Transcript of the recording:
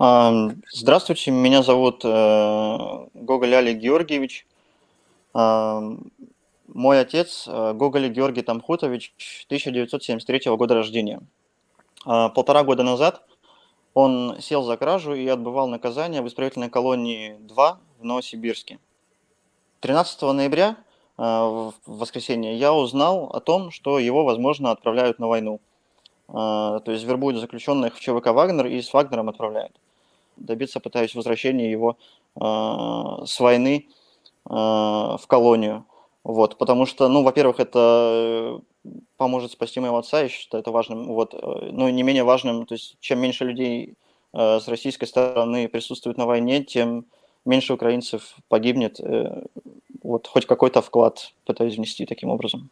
Здравствуйте, меня зовут Гоголь Али Георгиевич. Мой отец Гоголь Георгий Тамхутович, 1973 года рождения. Полтора года назад он сел за кражу и отбывал наказание в исправительной колонии 2 в Новосибирске. 13 ноября, в воскресенье, я узнал о том, что его, возможно, отправляют на войну. То есть вербуют заключенных в ЧВК «Вагнер» и с «Вагнером» отправляют. Добиться пытаюсь возвращения его с войны в колонию. Вот, потому что, ну, во-первых, это поможет спасти моего отца, я считаю это важным. Вот, ну, не менее важным, то есть чем меньше людей с российской стороны присутствует на войне, тем меньше украинцев погибнет. Вот хоть какой-то вклад пытаюсь внести таким образом.